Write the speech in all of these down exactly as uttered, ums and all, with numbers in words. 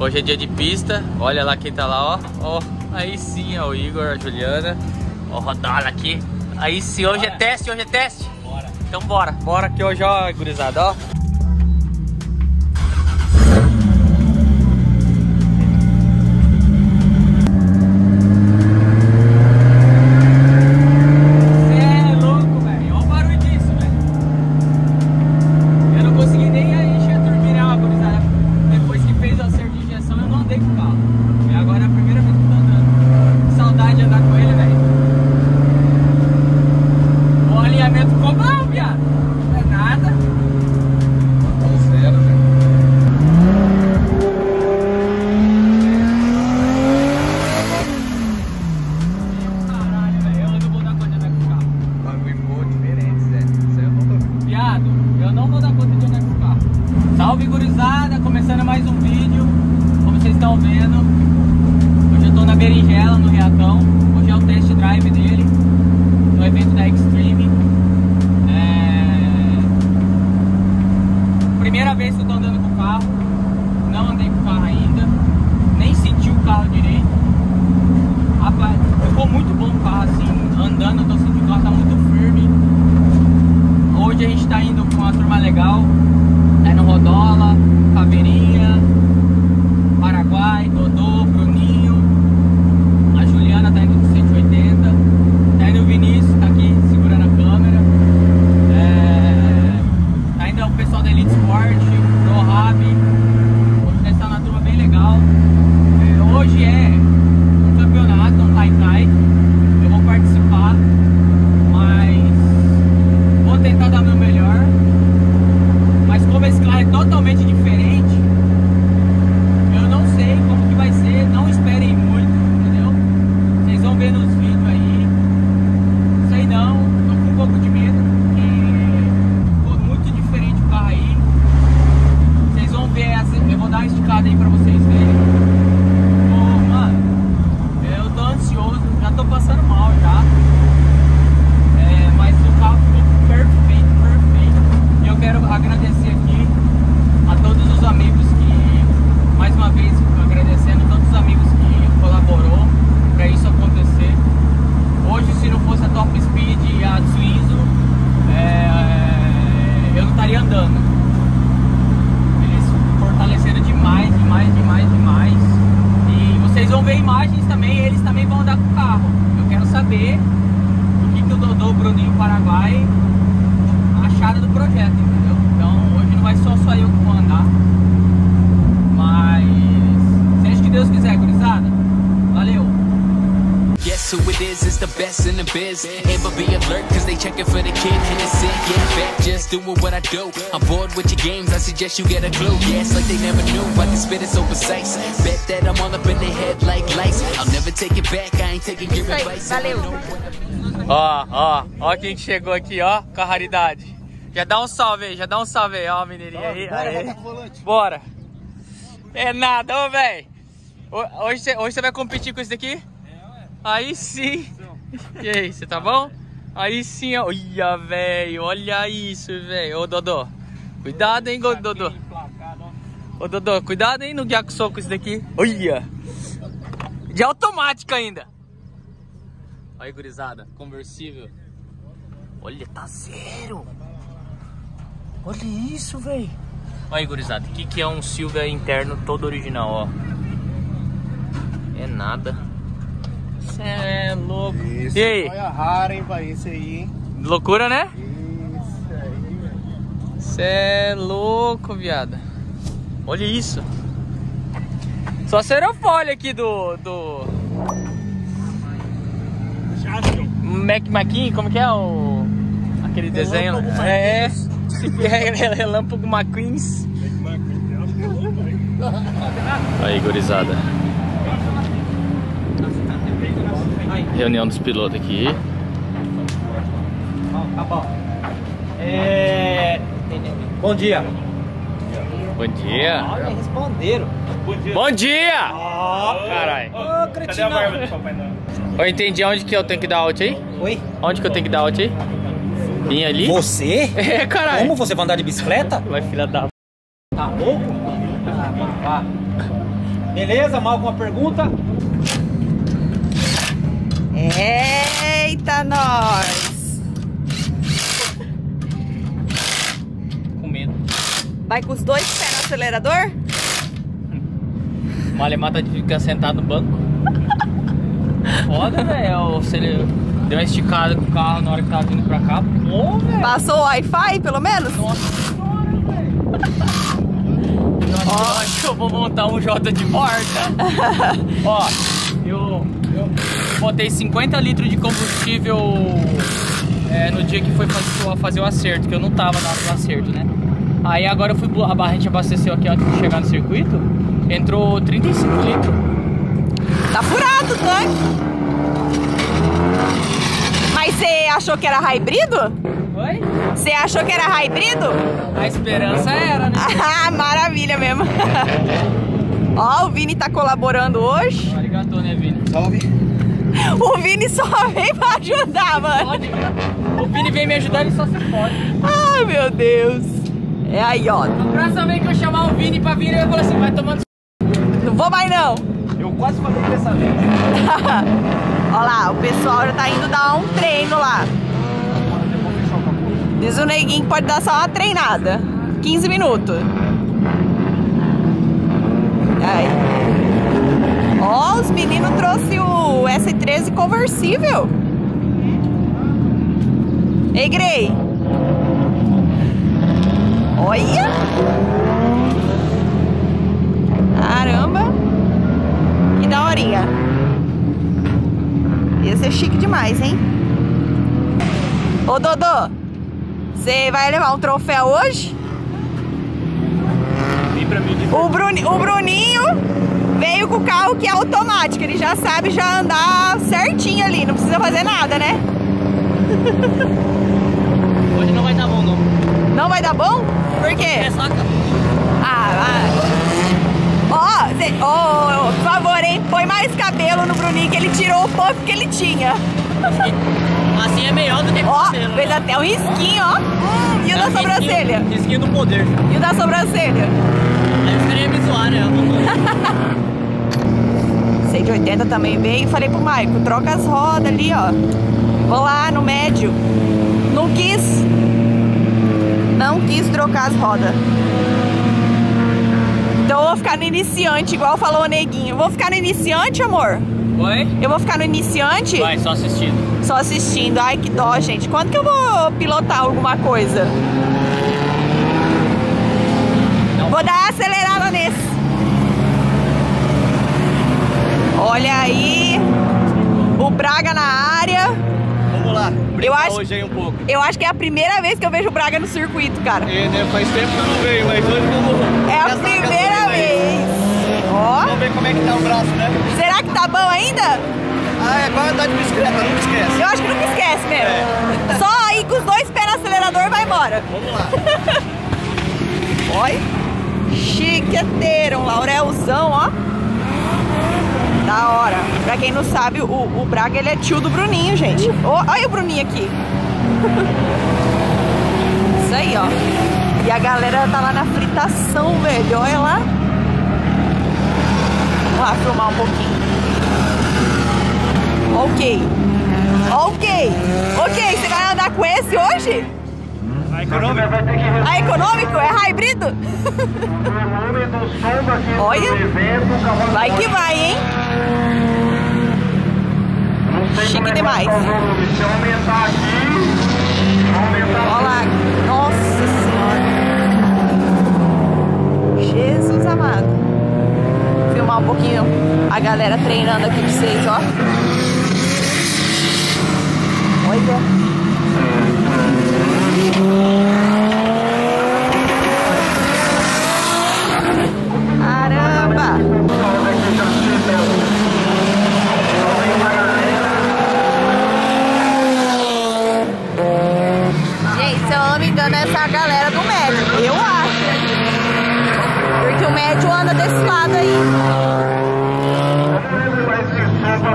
Hoje é dia de pista, olha lá quem tá lá, ó, ó, aí sim é o Igor, a Juliana, ó, Rodola aqui, aí sim, hoje bora. É teste, hoje é teste, bora. Então bora, bora que hoje, ó, gurizada, ó. Paraguai, Dodô, Bruninho, a Juliana tá indo com cento e oitenta, tá indo o Vinícius, tá aqui segurando a câmera, é... ainda o pessoal da Elite Sport, do Rohab, hoje deve estar na turma bem legal, é, hoje é um campeonato, um tai-tai, eu vou participar, mas vou tentar dar meu melhor, mas como esse carro é totalmente diferente, como que vai ser, não esperem muito, entendeu? Vocês vão ver nos vídeos aí, não sei não, tô com um pouco de medo, porque ficou muito diferente o carro aí, vocês vão ver, essa, eu vou dar uma esticada aí pra vocês verem. Pô, mano, eu tô ansioso, já tô passando mal já, é, mas o carro ficou perfeito, perfeito, e eu quero agradecer aqui a todos os amigos que, mais uma vez, agradecendo tantos amigos que colaborou para isso acontecer. Hoje, se não fosse a Top Speed e a Suizo, é, eu não estaria andando. Eles fortaleceram demais, demais, demais, demais. E vocês vão ver imagens também, eles também vão andar com o carro. Eu quero saber o que, que o Dodô, o Bruninho, o Paraguai acharam do projeto, entendeu? Então, hoje não vai só, só eu que vou andar, mas... se Deus quiser, gurizada. Valeu. Guess who it is, it's the best in the biz. Ever be alert, cause they checking for the kid. And it's it, get back, just doing what I do. I'm bored with your games, I suggest you get a clue. Yeah, it's like they never knew, I can spit it so precise. Bet that I'm all up in their head like lights. I'll never take it back, I ain't taking your advice. Valeu. Ó, ó, ó quem chegou aqui, ó, com a raridade. Já dá um salve aí, já dá um salve aí, ó, mineirinho aí. Aí. Bora. É nada, ô, velho. Hoje você hoje vai competir com esse daqui? É, ué. Aí sim. E aí, você tá bom? Aí sim, olha, velho, olha isso, velho. Ô, Dodô, cuidado, hein, Dodô. Ô, Dodô, cuidado, hein, no guiar com soco esse daqui. Olha. De automática ainda. Aí, gurizada, conversível. Olha, tá zero. Olha isso, velho. Aí, gurizada, o que, que é um Silvia interno todo original, ó. É nada. Você é louco. Isso, e aí? Olha rara, hein, pai? Isso aí, hein? Loucura, né? Isso aí, velho. Você é louco, viada. Olha isso. Só serofólio aqui do... do... Mac Maquin, como que é o... aquele desenho? É, é. Relâmpago McQueens. Aí, gurizada. Nossa, tá reunião dos pilotos aqui. Tá bom. É... Bom dia. Bom dia. Olha, ah, responderam. Bom dia. Bom dia. Oh, caralho. Ô, cretinão. Eu entendi onde que eu tenho que dar out aí? Oi? Onde que eu tenho que dar out aí? Vim ali? Você? É, caralho. Como você vai andar de bicicleta? Vai, filha da... Tá louco? Tá, tá. Beleza? Mal alguma pergunta? Eita, nós. Vai com os dois pés no acelerador? Malemar tá de ficar sentado no banco. Foda, velho. Se ele deu uma esticada com o carro na hora que tava vindo pra cá, pô, velho. Passou o Wi-Fi, pelo menos? Nossa senhora, velho. Ó, acho que eu vou montar um J de borda. Ó, eu, eu botei cinquenta litros de combustível é, no dia que foi fazer, fazer o acerto, que eu não tava na hora do acerto, né? Aí agora eu fui, a gente abasteceu aqui antes de chegar no circuito, entrou trinta e cinco litros. Tá furado o tanque. Mas você achou que era híbrido? Oi? Você achou que era híbrido? A esperança era, né? Ah, maravilha mesmo. Ó, o Vini tá colaborando hoje. Obrigado, né, Vini? Salve. O Vini só vem pra ajudar, mano. Pode, o Vini vem me ajudar, ele só se pode. Ai, meu Deus. É aí, ó. Na próxima vez que eu chamar o Vini pra vir, eu vou falar assim, vai tomando... Não vou mais, não. Eu quase falei dessa vez. Ó lá, o pessoal já tá indo dar um treino lá. Diz o neguinho que pode dar só uma treinada. quinze minutos. Aí. Ó, os meninos trouxeram o S treze conversível. Ei, Grey. Olha! Caramba! Que daorinha! Ia ser chique demais, hein? Ô, Dodô! Você vai levar um troféu hoje? Vem pra mim de o, Bruni, o Bruninho veio com o carro que é automático. Ele já sabe já andar certinho ali. Não precisa fazer nada, né? Hoje não vai dar bom, não. Não vai dar bom? Por quê? É só... Ah, vai. Ó, cê... oh, oh, por favor, hein? Põe mais cabelo no Bruninho, que ele tirou o puff que ele tinha. Assim é melhor do que oh, cabelo. Ó, fez né? até um risquinho, ó. Hum, e o é da risquinho, sobrancelha? Risquinho do poder. E o da sobrancelha? Eu queria me zoar, né? cento e oitenta também veio. Falei pro Maicon, troca as rodas ali, ó. Vou lá no médio. Não quis... Não quis trocar as rodas. Então eu vou ficar no iniciante, igual falou o neguinho. Vou ficar no iniciante, amor? Oi? Eu vou ficar no iniciante? Vai, só assistindo. Só assistindo. Ai, que dó, gente. Quando que eu vou pilotar alguma coisa? Não. Vou dar acelerada nesse. Olha aí. O Braga na área. Vamos lá, eu acho, hoje aí um pouco. Eu acho que é a primeira vez que eu vejo o Braga no circuito, cara. É, né? Faz tempo que eu não vejo, mas hoje eu vou. É a primeira vez. Ó. Vamos ver como é que tá o braço, né? Será que tá bom ainda? Ah, é quase andar de bicicleta, nunca esquece. Eu acho que nunca esquece mesmo. É. Só aí com os dois pés no acelerador vai embora. Vamos lá. Olha. Chiqueteiro, um laurelzão, ó. Da hora. Pra quem não sabe, o, o Braga, ele é tio do Bruninho, gente. Oh, olha o Bruninho aqui. Isso aí, ó. E a galera tá lá na fritação, velho. Olha lá. Vamos lá filmar um pouquinho. Ok. Ok. Ok, você vai andar com esse hoje? A econômico? A econômico? É híbrido? Olha, vai que vai, hein? Chique demais. Olha lá, nossa senhora. Jesus amado. Vou filmar um pouquinho a galera treinando aqui de vocês, ó. Olha. Caramba!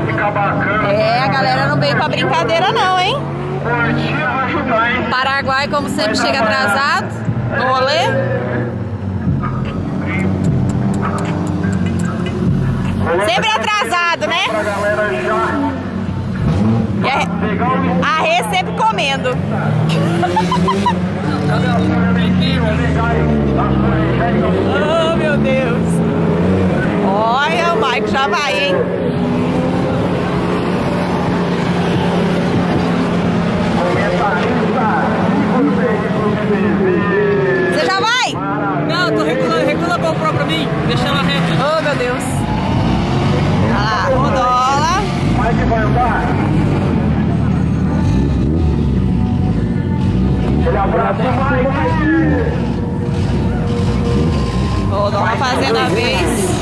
ficar bacana. É, a galera não veio pra brincadeira não, hein? O Paraguai, como sempre, chega atrasado no rolê. Sempre atrasado, né? É, a Rê sempre comendo. Oh, meu Deus. Olha, o Mike já vai, hein? Você já vai? Não, eu tô reculando, recula a GoPro pra mim, deixando a reta. Oh, meu Deus. Olha lá, Rodola. Vai que vai andar. Ele abraça mais, Mike. Rodola fazendo a vez.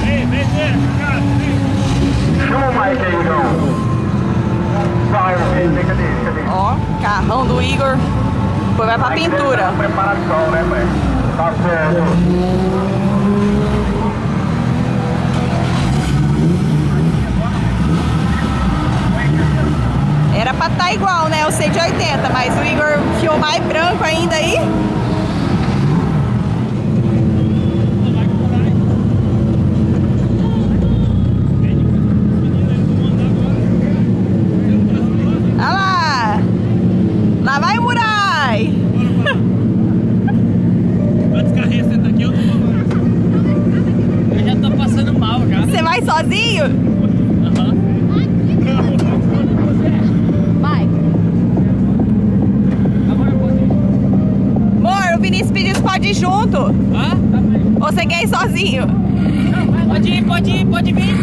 Vem, vem, vem. Chama o Mike aí, então. Ó, carrão do Igor. Depois vai pra pintura. Preparação, né, mãe? Tá certo. Era pra tá igual, né? O cento e oitenta, mas o Igor ficou mais branco ainda aí. Sozinho? Aham. Uhum. Vai. Amor, o Vinícius pediu pode ir junto. Hã? Tá bem. Ou você quer ir sozinho? Não, vai, pode ir, pode ir, pode vir.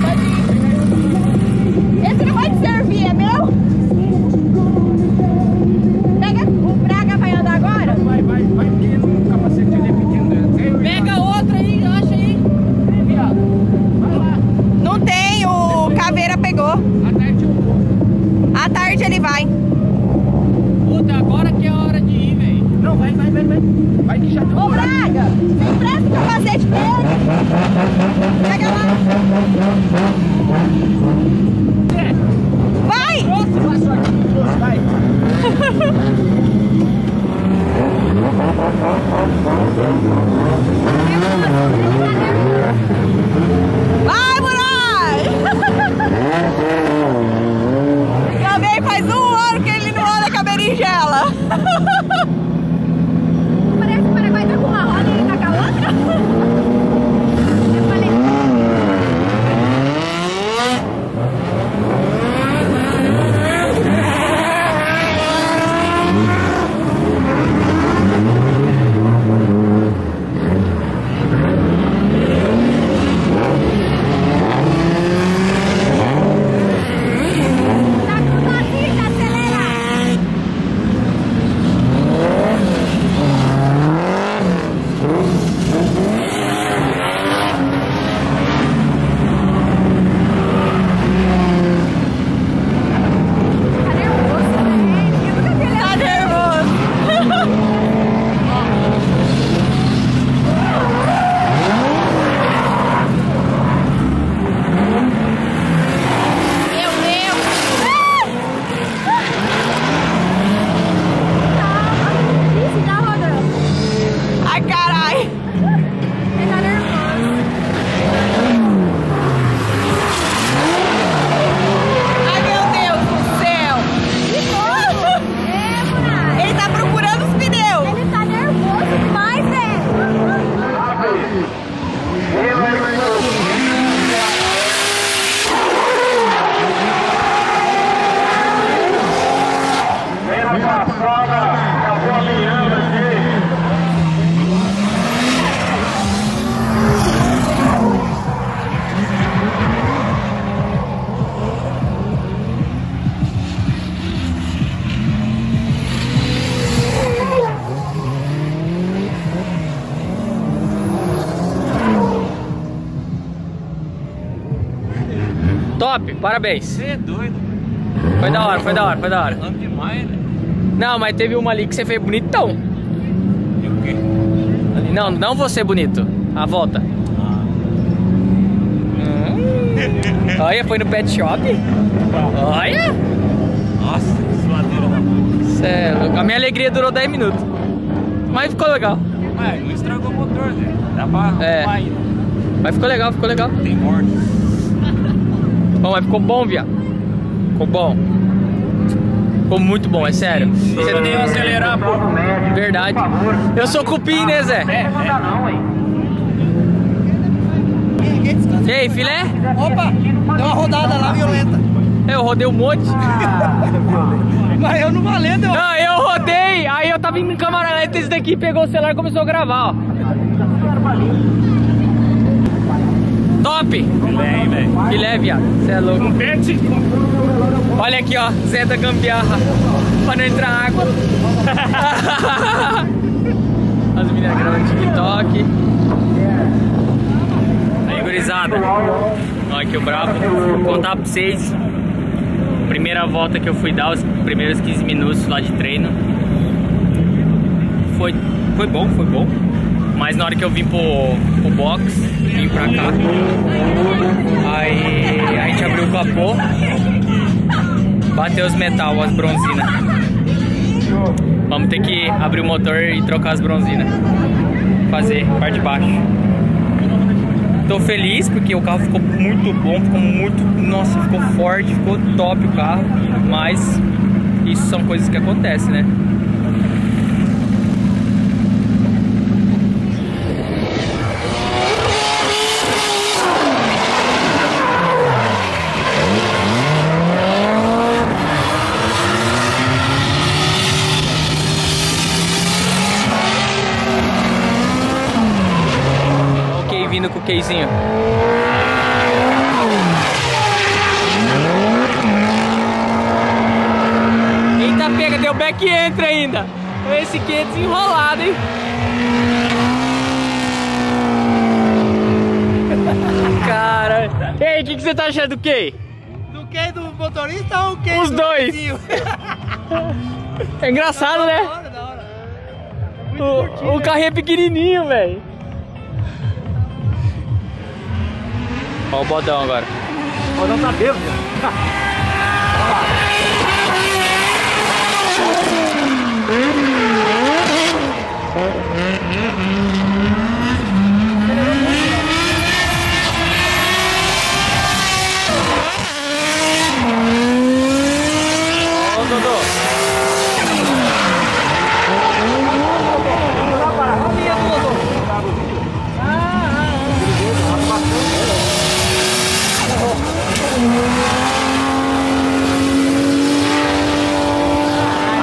Pode ir. Esse não vai te servir, é meu? Pega. O Braga vai andar agora? Vai, vai, vai pequeno. O capacete dele é pequeno. Pega outro aí, acha aí. Não tem, o Caveira pegou. À tarde eu vou. À tarde ele vai. Puta, agora que é a hora de ir, velho. Não, vai, vai, vai, vai. Vai que já tá. Ô, Braga, me empresta o capacete dele. Pega lá. Vai! Vai! Vai, moleque! Já vem faz um ano que ele não anda com a berinjela. Parece que o Paraguai tá com uma roda e ele tá com a outra. Eu falei. Top, parabéns. Você é doido. Foi da hora, foi da hora, foi da hora. Amo demais, né? Não, mas teve uma ali que você fez bonitão. E o quê? Ali. Não, não você bonito. A volta. Ah. Hum. Olha, foi no pet shop. Olha. Nossa, que suadeira da puta. Sério, a minha alegria durou dez minutos. Mas ficou legal. Ué, não estragou o motor, né? Dá pra é. arrumar ainda. Mas ficou legal, ficou legal. Tem morte. Bom, mas ficou bom, viado. Ficou bom. Ficou muito bom, é sério. Você tem que acelerar, pô. Verdade. Eu sou cupim, né, Zé? É, não dá não, hein. E aí, filé? Opa, deu uma rodada lá violenta. Eu rodei um monte. Mas eu não valendo. Eu... Não, eu rodei. Aí eu tava indo em câmera lenta, esse daqui pegou o celular e começou a gravar, ó. Top! Filé, velho. Filé, viado. Você é louco. Olha aqui, ó. Zé da gambiarra. Pra não entrar água. As meninas gravando TikTok. Aí, gurizada. Olha aqui o brabo. Vou contar pra vocês. Primeira volta que eu fui dar, os primeiros quinze minutos lá de treino. Foi, foi bom, foi bom. Mas na hora que eu vim pro, pro box, vim pra cá, aí a gente abriu o capô, bateu os metal, as bronzinas. Vamos ter que abrir o motor e trocar as bronzinas. Fazer, parte de baixo. Tô feliz porque o carro ficou muito bom, ficou muito... Nossa, ficou forte, ficou top o carro. Mas isso são coisas que acontecem, né? Com o queizinho. Eita, pega, deu back e entra ainda. Esse que é desenrolado, hein? Cara, ei, o que, que você tá achando do Key? Do Key do motorista ou o Key? Os do dois. É engraçado, da né? Hora, da hora. O, curtinho, o carrinho é pequenininho, velho. Olha o bodão agora. O bodão tá bêbado. Ó, Dodô.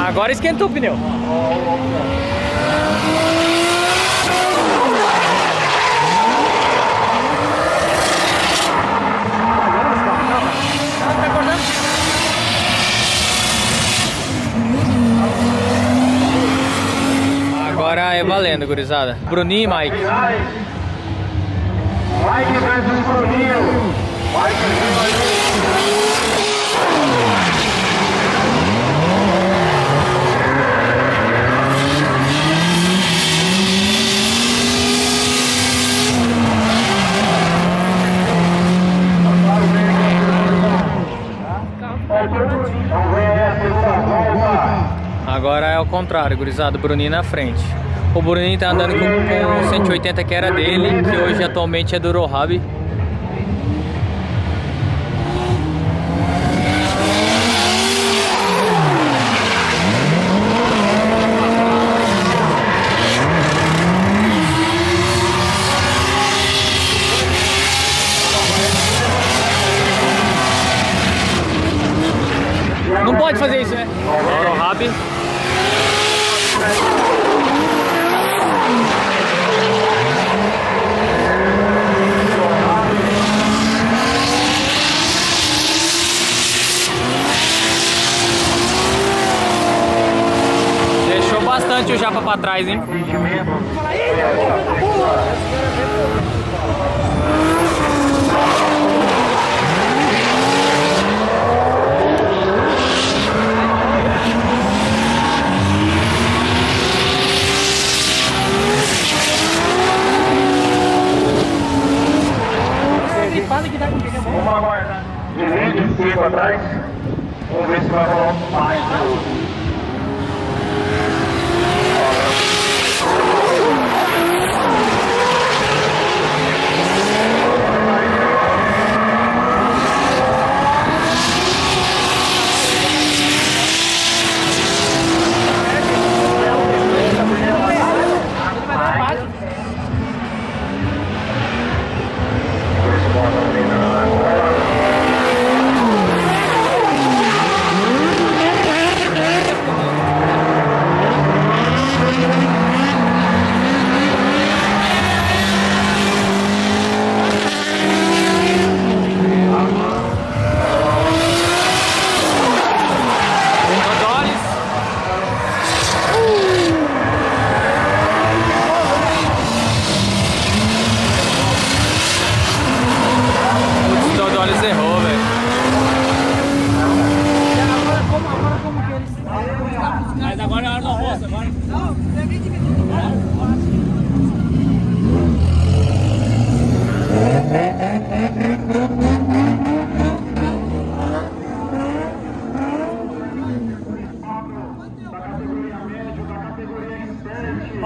Agora esquentou o pneu. Agora é valendo, gurizada. Bruninho e Mike. Mike versus Bruninho. Mike versus Bruninho. Agora é o contrário, gurizada, o Bruninho na frente. O Bruninho tá andando com, com cento e oitenta que era dele, que hoje atualmente é do Rohab. Não pode fazer isso, né? É o Rohab. Deixou bastante o japa pra trás, hein? Que dá com o pneu bom. vamos aguardar de vídeo de tempo atrás. Vamos ver se vai rolar um mais.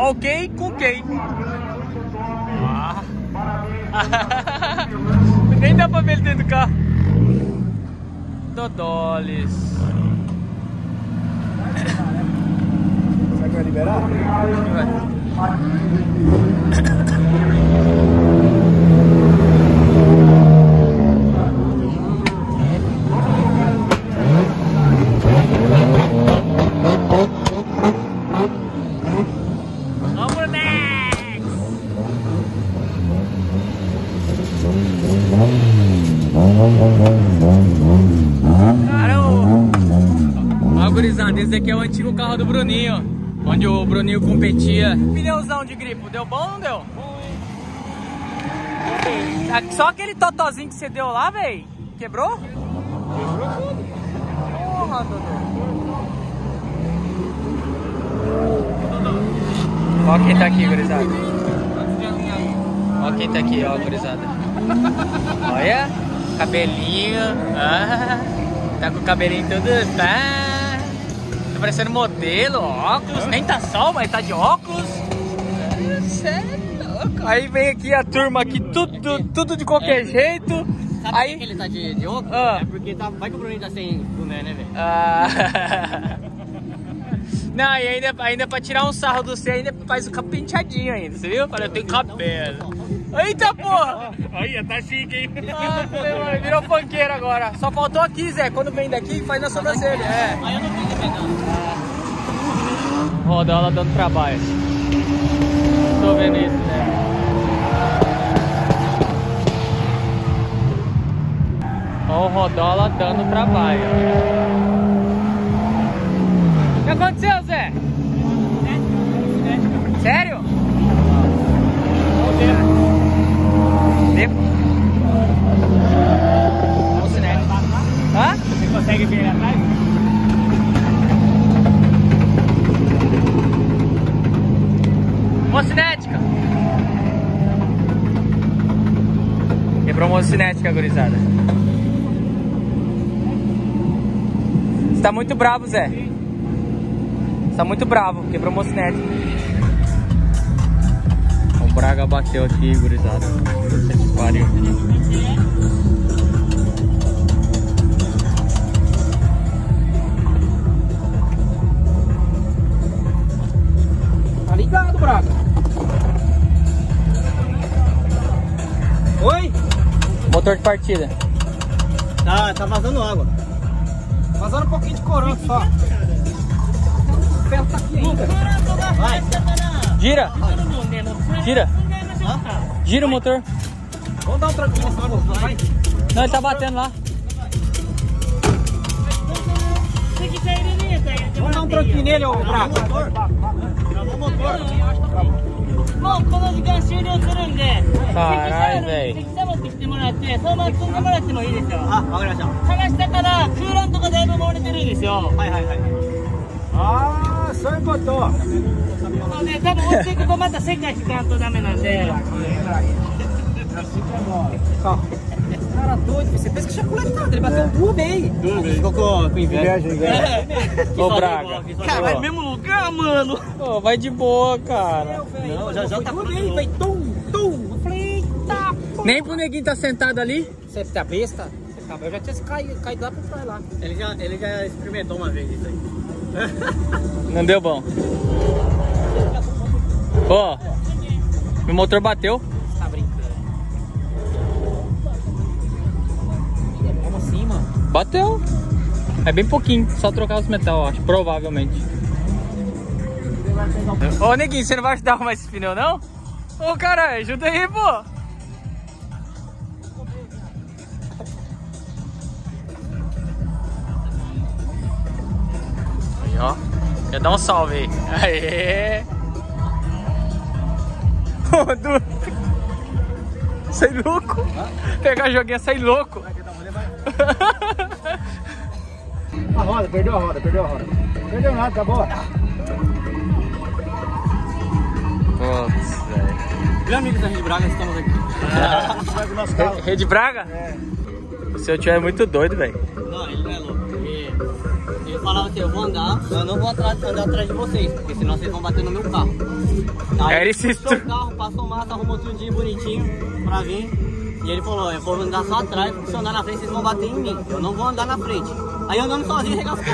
Ok com quem? Ah. Nem dá pra ver ele dentro do carro. Dodoles. Será que vai liberar? Vai. Esse aqui é o antigo carro do Bruninho, onde o Bruninho competia. Pneuzão de gripo, deu bom ou não deu? Bom, hein? Só aquele totozinho que você deu lá, velho, quebrou? Quebrou tudo. Porra, Dodô. Ó quem tá aqui, gurizada. Ó quem tá aqui, ó, gurizada. Olha, cabelinho. Ah, tá com o cabelinho todo, tá? Tá parecendo modelo, óculos, nem tá sol, mas tá de óculos. Cê é louco. Aí vem aqui a turma aqui, tudo, aqui. tudo de qualquer é. jeito. Sabe aí... por que ele tá de, de óculos? Ah. É porque tá... vai que o Bruninho tá sem boné, né, velho? Ah. Não, e ainda, ainda pra tirar um sarro do cê, ainda faz o cabelo penteadinho ainda, você viu? Olha, eu tenho cabelo. Eita porra! Olha, tá chique, hein? Ah, virou funkeiro agora. Só faltou aqui, Zé. Quando vem daqui, faz na sobrancelha. É. Aí eu não vim pegando. Rodola dando trabalho. Tô vendo isso, né? Ó, o Rodola dando trabalho. O que aconteceu, Zé? Sério? Hã? Você consegue ver ele atrás? Mocinética! Quebrou mocinética, gurizada. Você tá muito bravo, Zé. Você tá muito bravo, quebrou mocinética. O Braga bateu aqui, gurizada. Puta que pariu. Obrigado, Braga. Oi? Motor de partida. Tá, tá vazando água. Vazando um pouquinho de corante só. O ferro tá aqui ainda. Vai. Gira. Gira. Gira o motor. Vamos dar um tranquilo nesse motor. Vai. Não, ele tá batendo lá. Vamos dar um tranquilo nele, ô Braga. Bom, quando eu gastar ele, eu vou andar. Caralho, velho. Se quiser, você tem que ter uma até. Só uma turma para ter uma ilha. Ah, agora já. Agora está cara. Curando o cabelo, vou lhe ter isso. Vai, vai, vai. Ah, só botou. Não, né? Tá bom. Você que começa a secar de canto da menina. Assim é bom. Cara doido, você pensa que tinha coletado, ele bateu tudo bem. Tudo bem. Ficou com inveja, né? Ô, Braga. Cara, vai no mesmo lugar, mano. Ô, vai de boa, cara. Não, já já tá tudo bem, vai tum, tum. Eu falei, eita, pô. Nem pro neguinho tá sentado ali. Você tá besta? Você tá besta? Eu já tinha caído, caído lá pra trás lá. Ele já, ele já experimentou uma vez isso aí. Não deu bom. Ó, oh, meu motor bateu. Você tá brincando. Como assim, mano? Bateu. É bem pouquinho, só trocar os metal, acho, provavelmente. Ô, oh, neguinho, você não vai ajudar mais esse pneu, não? Ô, oh, caralho, ajuda aí, pô. Ó, já dá um salve aí. Aê! Sai louco! Pegar a joguinha, sai louco! A roda, perdeu a roda, perdeu a roda. Perdeu nada, tá bom? Putz, velho. Grandes amigos da Rede Braga, estamos aqui. Ah, a gente vai com o nosso carro. Rede Braga? É. O seu tio é muito doido, velho. Não, ele não é louco. Ele falava assim, eu vou andar, eu não vou atrás, andar atrás de vocês, porque senão vocês vão bater no meu carro. Aí é, ele passou o carro, passou massa, arrumou tudinho bonitinho pra vir. E ele falou, eu vou andar só atrás, porque se eu andar na frente vocês vão bater em mim. Eu não vou andar na frente. Aí andando sozinho, regaçou.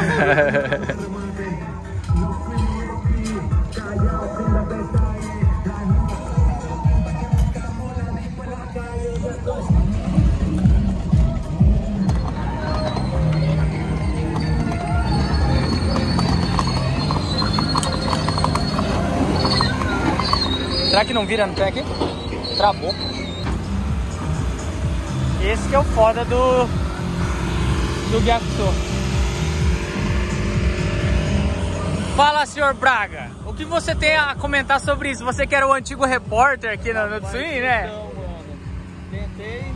Será que não vira no pé aqui? Travou. Esse que é o foda do... do Gyakusou. Fala, senhor Braga. O que você tem a comentar sobre isso? Você que era o antigo repórter aqui na no Swing, né? Então, mano. Tentei...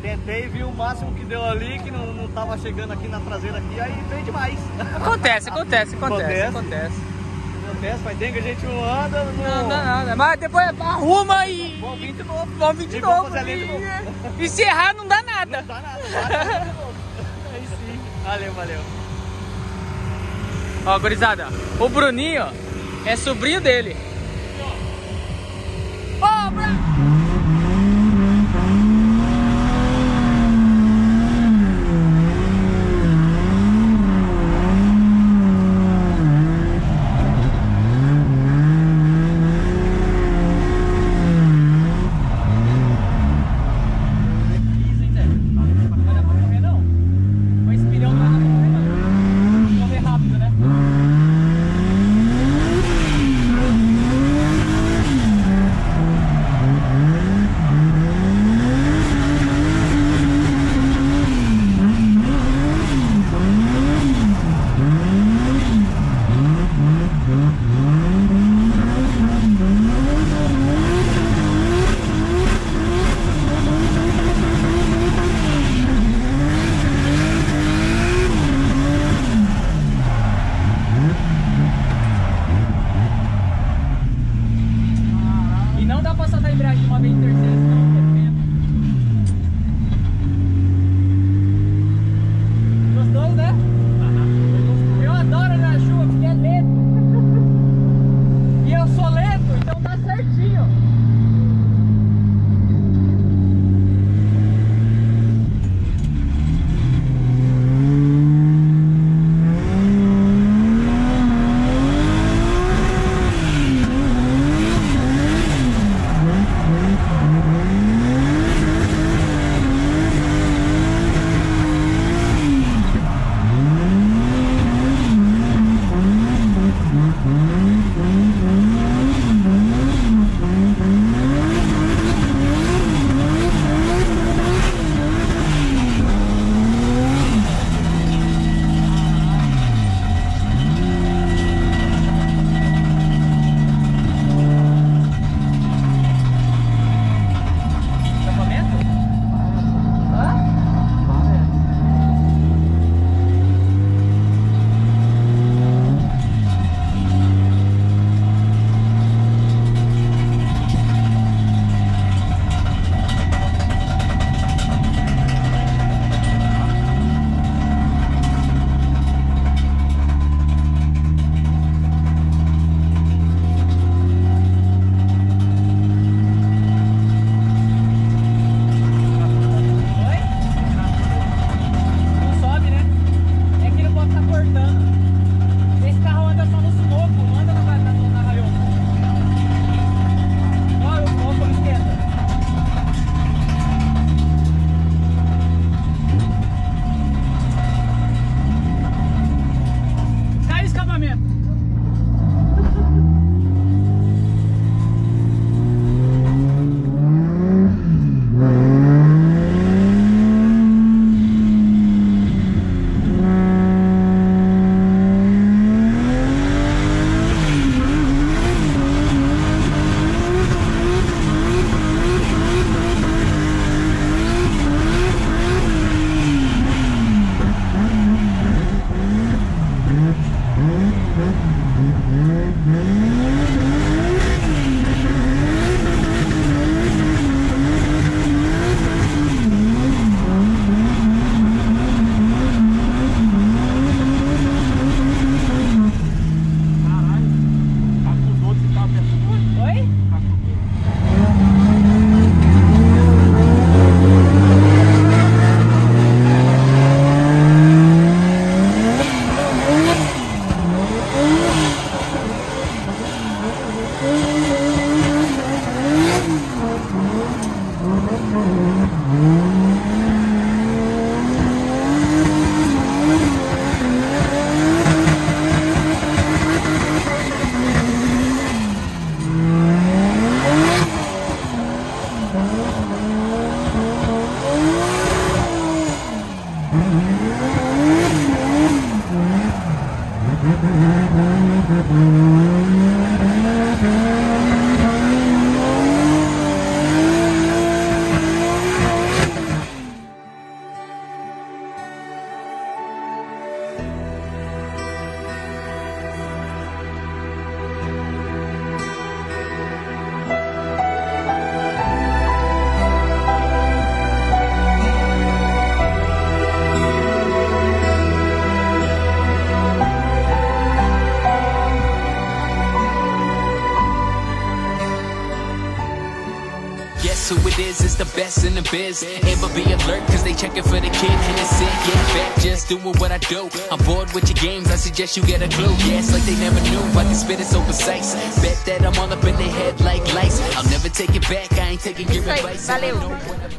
Tentei, vi o máximo que deu ali, que não, não tava chegando aqui na traseira aqui, aí veio demais. Acontece, acontece, acontece, acontece. acontece. Acontece, faz tempo que a gente não anda, não... não dá nada, mas depois arruma e... Bom vir de novo. Bom vir de novo. E... e se errar não dá nada. Não dá nada, nada. Aí sim. Valeu, valeu. Ó, gurizada, o Bruninho é sobrinho dele. Ó, oh, Bruno! The best in the biz, ever be alert cause they checking for the kid, and it's it, get back, just doing what I do, I'm bored with your games, I suggest you get a clue, yeah, it's like they never knew, I can spit it so precise, bet that I'm all up in their head like lice, I'll never take it back, I ain't taking your advice.